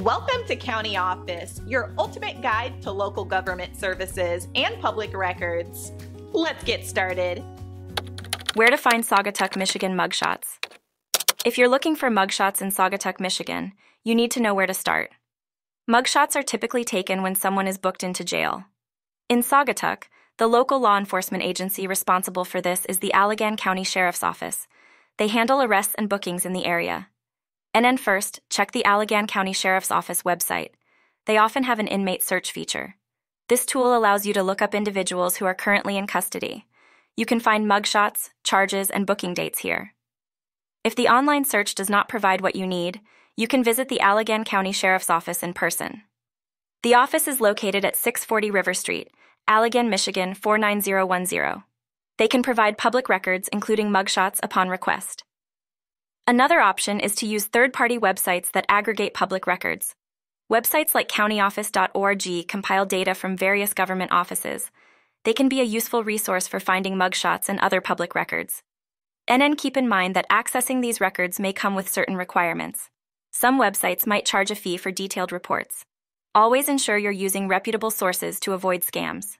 Welcome to County Office, your ultimate guide to local government services and public records. Let's get started. Where to find Saugatuck, Michigan mugshots. If you're looking for mugshots in Saugatuck, Michigan, you need to know where to start. Mugshots are typically taken when someone is booked into jail. In Saugatuck, the local law enforcement agency responsible for this is the Allegan County Sheriff's Office. They handle arrests and bookings in the area. And then first, check the Allegan County Sheriff's Office website. They often have an inmate search feature. This tool allows you to look up individuals who are currently in custody. You can find mugshots, charges, and booking dates here. If the online search does not provide what you need, you can visit the Allegan County Sheriff's Office in person. The office is located at 640 River Street, Allegan, Michigan 49010. They can provide public records, including mugshots, upon request. Another option is to use third-party websites that aggregate public records. Websites like CountyOffice.org compile data from various government offices. They can be a useful resource for finding mugshots and other public records. And then keep in mind that accessing these records may come with certain requirements. Some websites might charge a fee for detailed reports. Always ensure you're using reputable sources to avoid scams.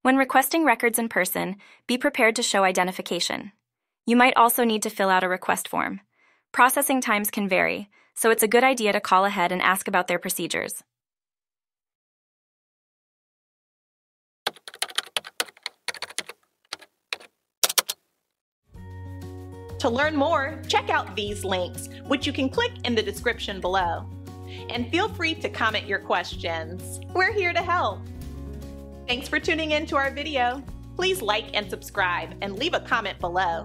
When requesting records in person, be prepared to show identification. You might also need to fill out a request form. Processing times can vary, so it's a good idea to call ahead and ask about their procedures. To learn more, check out these links, which you can click in the description below. And feel free to comment your questions. We're here to help. Thanks for tuning in to our video. Please like and subscribe and leave a comment below.